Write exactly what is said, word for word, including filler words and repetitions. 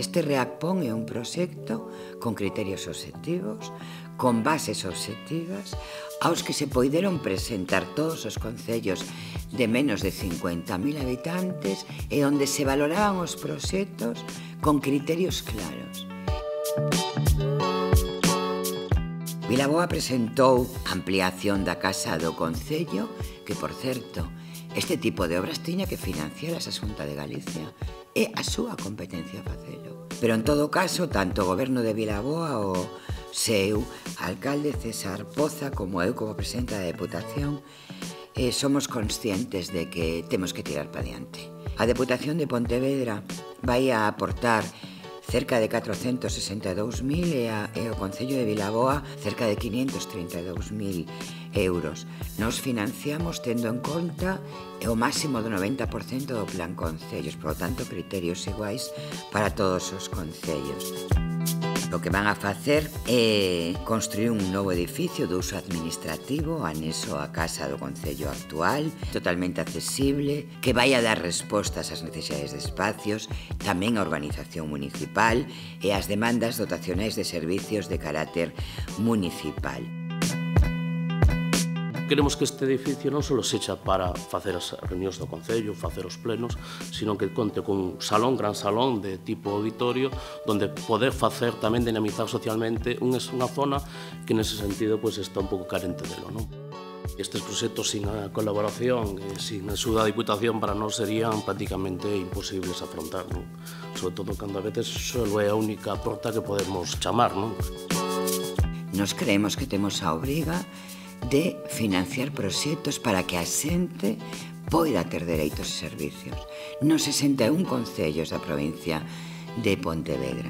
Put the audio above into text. Este ReacPon é un proxecto con criterios objetivos, con bases objetivas, aos que se poideron presentar todos os concellos de menos de cincuenta mil habitantes e onde se valoraban os proxectos con criterios claros. Vilaboa presentou a ampliación da Casa do Concello, que, por certo, este tipo de obras tiña que financiar a Xunta de Galicia. É a súa competencia facelo. Pero, en todo caso, tanto o goberno de Vilaboa, o seu alcalde César Poza, como eu como presidenta da Deputación, eh, somos conscientes de que temos que tirar para diante. A Diputación de Pontevedra vai a aportar cerca de catrocentos sesenta e dous mil e, a, e o Concello de Vilaboa cerca de quinientos trinta e dous mil euros. Nos financiamos tendo en conta o máximo do noventa por cento do plan concellos, por lo tanto, criterios iguais para todos os concellos. O que van a facer é construir un novo edificio de uso administrativo anexo á Casa do Concello actual, totalmente accesible, que vai a dar respostas ás necesidades de espacios, tamén a urbanización municipal e ás demandas dotacionais de servicios de carácter municipal. Queremos que este edificio non só sexa para facer as reunións do Concello, facer os plenos, sino que conte con un salón, gran salón de tipo auditorio, onde poder facer tamén dinamizar socialmente unha zona que nese sentido pues, está un pouco carente delo, non? Estes proxectos sin a colaboración e sin a súa Diputación para nós serían prácticamente imposibles afrontar, non? Sobre todo cando a veces só é a única porta que podemos chamar, non? Nos creemos que temos a obriga de financiar proxectos para que a xente poida ter dereitos e servicios nos sesenta e un concellos da provincia de Pontevedra.